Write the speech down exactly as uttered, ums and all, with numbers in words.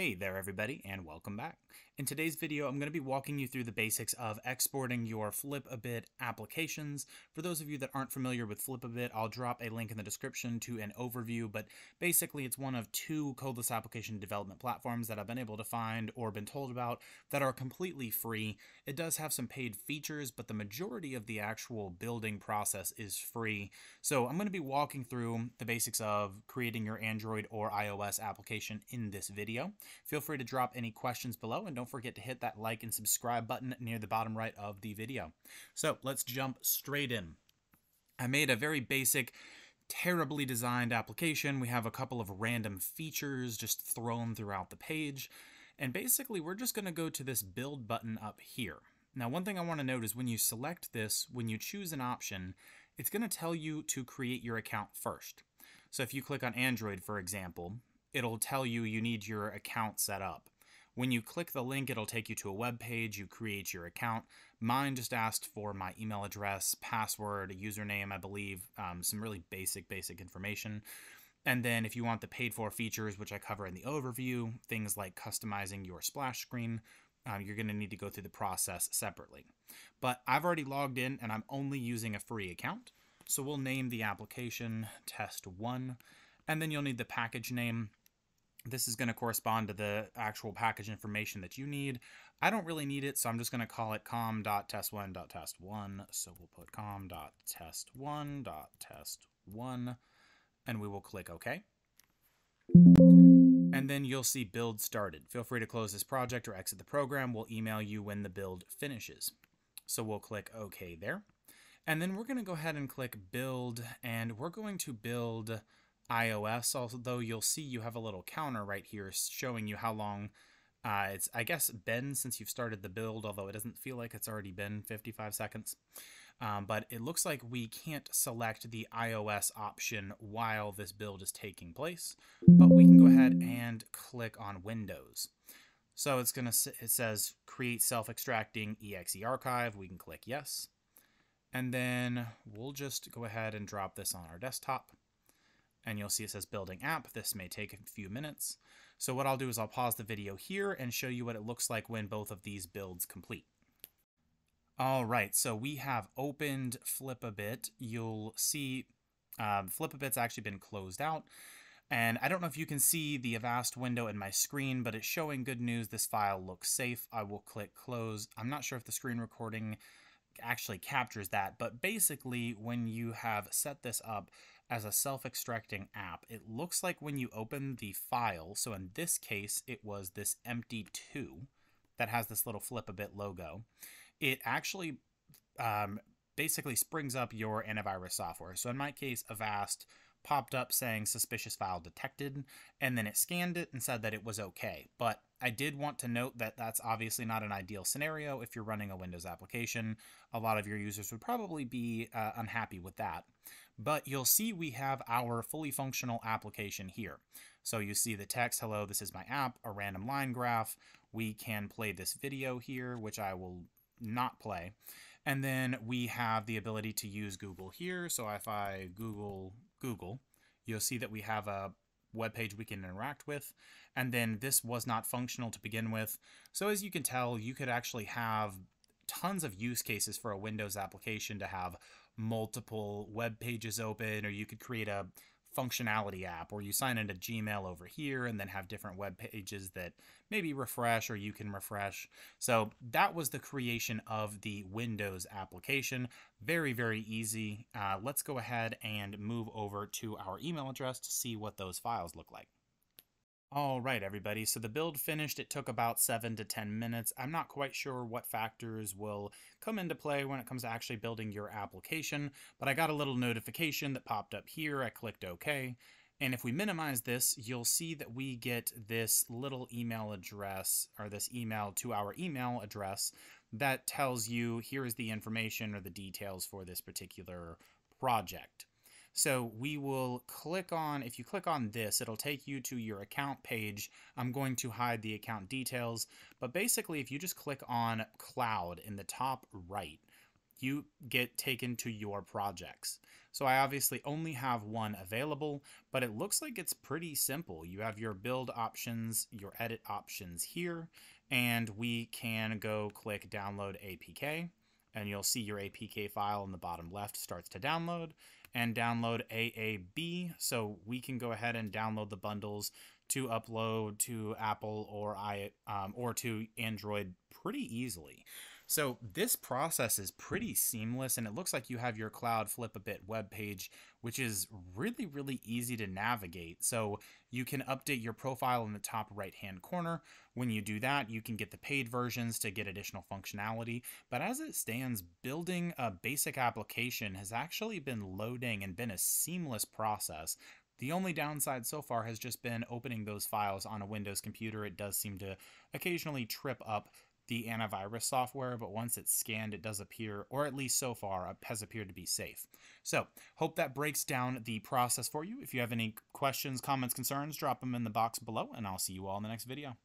Hey there everybody, and welcome back. In today's video, I'm going to be walking you through the basics of exporting your Flipabit applications. For those of you that aren't familiar with Flipabit, I'll drop a link in the description to an overview, but basically it's one of two codeless application development platforms that I've been able to find or been told about that are completely free. It does have some paid features, but the majority of the actual building process is free. So I'm going to be walking through the basics of creating your Android or iOS application in this video. Feel free to drop any questions below, and don't forget to hit that like and subscribe button near the bottom right of the video. So let's jump straight in. I made a very basic, terribly designed application. We have a couple of random features just thrown throughout the page. And basically, we're just going to go to this build button up here. Now, one thing I want to note is when you select this, when you choose an option, it's going to tell you to create your account first. So if you click on Android, for example, it'll tell you you need your account set up. When you click the link, it'll take you to a web page. You create your account. Mine just asked for my email address, password, a username, I believe, um, some really basic, basic information. And then if you want the paid for features, which I cover in the overview, things like customizing your splash screen, um, you're going to need to go through the process separately. But I've already logged in and I'm only using a free account. So we'll name the application Test One, and then you'll need the package name. This is going to correspond to the actual package information that you need. I don't really need it, so I'm just going to call it com dot test one dot test one. So we'll put com dot test one dot test one, and we will click OK. And then you'll see build started. Feel free to close this project or exit the program. We'll email you when the build finishes. So we'll click OK there. And then we're going to go ahead and click build, and we're going to build iOS, although you'll see you have a little counter right here showing you how long uh, it's, I guess, been since you've started the build, although it doesn't feel like it's already been fifty-five seconds. Um, but it looks like we can't select the iOS option while this build is taking place, but we can go ahead and click on Windows. So it's gonna, it says create self-extracting E X E archive. We can click yes. And then we'll just go ahead and drop this on our desktop. And you'll see it says building app. This may take a few minutes. So what I'll do is I'll pause the video here and show you what it looks like when both of these builds complete. All right, so we have opened Flipabit. You'll see um, Flipabit's actually been closed out. And I don't know if you can see the Avast window in my screen, but it's showing good news. This file looks safe. I will click close. I'm not sure if the screen recording actually captures that, but basically when you have set this up as a self-extracting app, it looks like when you open the file, so in this case it was this empty two that has this little Flipabit logo, it actually um, basically springs up your antivirus software. So in my case, Avast popped up saying suspicious file detected, and then it scanned it and said that it was okay. But I did want to note that that's obviously not an ideal scenario. If you're running a Windows application, a lot of your users would probably be uh, unhappy with that. But you'll see we have our fully functional application here. So you see the text, hello, this is my app, a random line graph. We can play this video here, which I will not play. And then we have the ability to use Google here. So if I Google Google, you'll see that we have a web page we can interact with. And then this was not functional to begin with. So as you can tell, you could actually have tons of use cases for a Windows application to have multiple web pages open, or you could create a functionality app where you sign into Gmail over here and then have different web pages that maybe refresh or you can refresh. So that was the creation of the Windows application. Very, very easy. Uh, let's go ahead and move over to our email address to see what those files look like. All right, everybody. So the build finished. It took about seven to ten minutes. I'm not quite sure what factors will come into play when it comes to actually building your application, but I got a little notification that popped up here. I clicked OK. And if we minimize this, you'll see that we get this little email address, or this email to our email address that tells you here is the information or the details for this particular project. So we will click on, if you click on this, it'll take you to your account page. I'm going to hide the account details, but basically if you just click on Cloud in the top right, you get taken to your projects. So I obviously only have one available, but it looks like it's pretty simple. You have your build options, your edit options here, and we can go click download A P K, and you'll see your A P K file in the bottom left starts to download, and download A A B. So we can go ahead and download the bundles to upload to Apple or I um, or to Android pretty easily. So this process is pretty seamless, and it looks like you have your Cloud Flipabit web page, which is really, really easy to navigate. So you can update your profile in the top right-hand corner. When you do that, you can get the paid versions to get additional functionality. But as it stands, building a basic application has actually been loading and been a seamless process. The only downside so far has just been opening those files on a Windows computer. It does seem to occasionally trip up the antivirus software, but once it's scanned, it does appear, or at least so far, has appeared to be safe. So, hope that breaks down the process for you. If you have any questions, comments, concerns, drop them in the box below, and I'll see you all in the next video.